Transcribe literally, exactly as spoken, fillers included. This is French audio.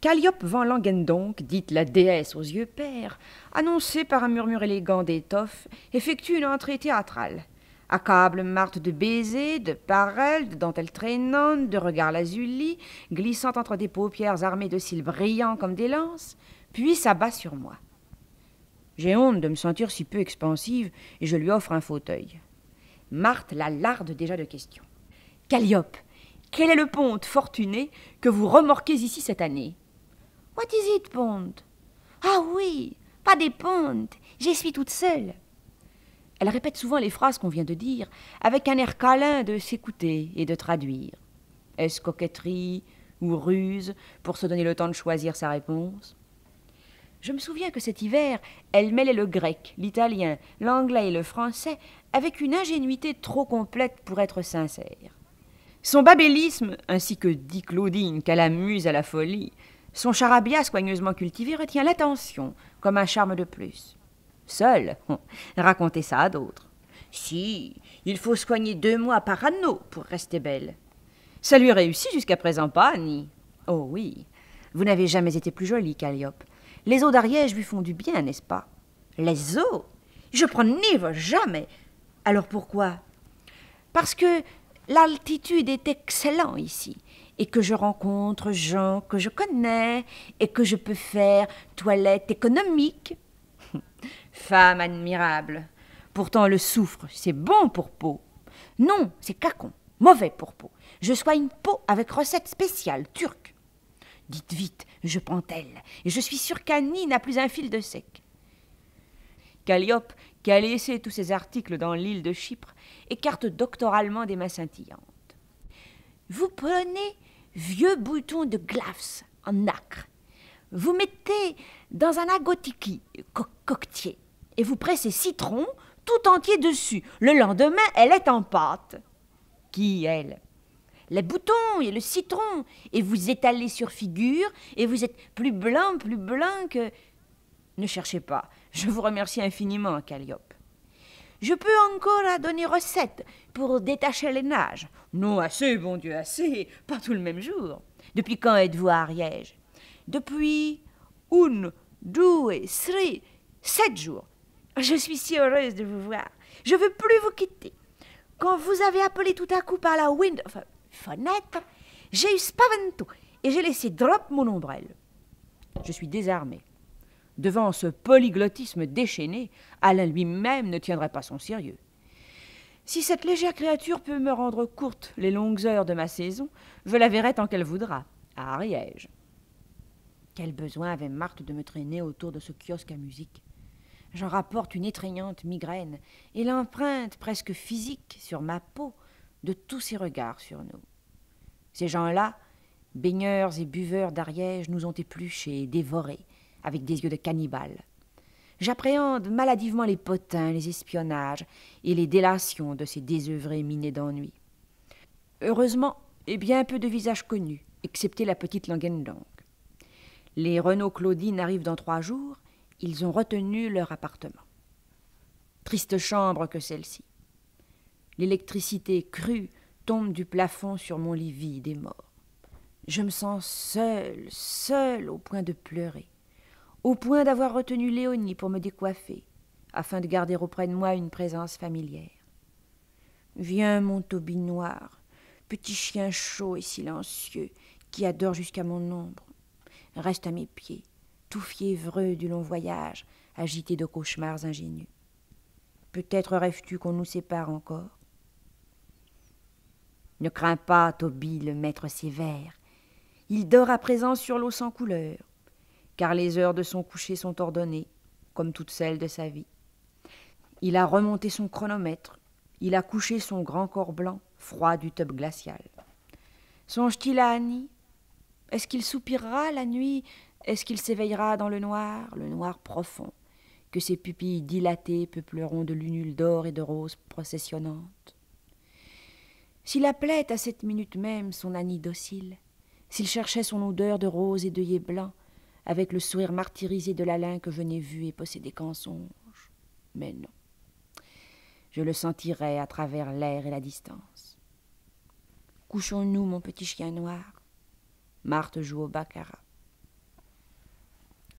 Calliope van Langendonck, dite la déesse aux yeux pères, annoncée par un murmure élégant d'étoffe, effectue une entrée théâtrale. Accable Marthe de baisers, de paroles, de dentelles traînantes, de regards lazuli, glissant entre des paupières armées de cils brillants comme des lances, puis s'abat sur moi. J'ai honte de me sentir si peu expansive et je lui offre un fauteuil. Marthe la larde déjà de questions. « Calliope, quel est le ponte fortuné que vous remorquez ici cette année ?»« What is it, ponte ?»« Ah oui, pas des pontes, j'y suis toute seule. » Elle répète souvent les phrases qu'on vient de dire, avec un air câlin de s'écouter et de traduire. Est-ce coquetterie ou ruse pour se donner le temps de choisir sa réponse? Je me souviens que cet hiver, elle mêlait le grec, l'italien, l'anglais et le français avec une ingénuité trop complète pour être sincère. Son babellisme, ainsi que dit Claudine qu'elle amuse à la folie, son charabia soigneusement cultivé retient l'attention comme un charme de plus. Seul, raconter ça à d'autres. Si, il faut soigner deux mois par anneau pour rester belle. Ça lui réussit jusqu'à présent pas, Annie. Oh oui, vous n'avez jamais été plus jolie, Calliope. Les eaux d'Ariège lui font du bien, n'est-ce pas? Les eaux? Je prends nivre jamais. Alors pourquoi? Parce que l'altitude est excellente ici, et que je rencontre gens que je connais, et que je peux faire toilette économique. Femme admirable. Pourtant le soufre, c'est bon pour peau. Non, c'est cacon, mauvais pour peau. Je soigne peau avec recette spéciale turque. Dites vite, je pentelle, et je suis sûre qu'Annie n'a plus un fil de sec. Calliope, qui a laissé tous ses articles dans l'île de Chypre, écarte doctoralement des mains scintillantes. Vous prenez vieux boutons de glace en nacre. Vous mettez dans un agotiki, co coquetier, et vous pressez citron tout entier dessus. Le lendemain, elle est en pâte. Qui, elle? Les boutons et le citron, et vous étalez sur figure, et vous êtes plus blanc, plus blanc que... Ne cherchez pas, je vous remercie infiniment, Calliope. Je peux encore donner recette pour détacher les nages. Non, assez, bon Dieu, assez, pas tout le même jour. Depuis quand êtes-vous à Ariège? Depuis un, deux, trois, sept jours. Je suis si heureuse de vous voir. Je ne veux plus vous quitter. Quand vous avez appelé tout à coup par la wind... Enfin, fenêtre, j'ai eu spavento et j'ai laissé drop mon ombrelle. Je suis désarmée. Devant ce polyglottisme déchaîné, Alain lui-même ne tiendrait pas son sérieux. Si cette légère créature peut me rendre courte les longues heures de ma saison, je la verrai tant qu'elle voudra, à Ariège. Quel besoin avait Marthe de me traîner autour de ce kiosque à musique? J'en rapporte une étreignante migraine et l'empreinte presque physique sur ma peau de tous ces regards sur nous. Ces gens-là, baigneurs et buveurs d'Ariège, nous ont épluchés et dévorés, avec des yeux de cannibales. J'appréhende maladivement les potins, les espionnages et les délations de ces désœuvrés minés d'ennui. Heureusement, et bien peu de visages connus, excepté la petite Langendonck. Les Renault-Claudine arrivent dans trois jours, ils ont retenu leur appartement. Triste chambre que celle-ci. L'électricité crue tombe du plafond sur mon lit vide et mort. Je me sens seule, seule au point de pleurer, au point d'avoir retenu Léonie pour me décoiffer, afin de garder auprès de moi une présence familière. Viens mon Toby noir, petit chien chaud et silencieux, qui adore jusqu'à mon ombre. Reste à mes pieds, tout fiévreux du long voyage, agité de cauchemars ingénus. Peut-être rêves-tu qu'on nous sépare encore ? Ne crains pas, Toby, le maître sévère. Il dort à présent sur l'eau sans couleur, car les heures de son coucher sont ordonnées, comme toutes celles de sa vie. Il a remonté son chronomètre, il a couché son grand corps blanc, froid du tube glacial. Songe-t-il à Annie? Est-ce qu'il soupirera la nuit? Est-ce qu'il s'éveillera dans le noir, le noir profond, que ses pupilles dilatées peupleront de lunules d'or et de roses processionnantes? S'il appelait à cette minute même son Annie docile, s'il cherchait son odeur de rose et d'œillets blancs, avec le sourire martyrisé de l'Alain que je n'ai vu et possédé qu'en songe, mais non. Je le sentirais à travers l'air et la distance. Couchons-nous, mon petit chien noir. Marthe joue au baccarat.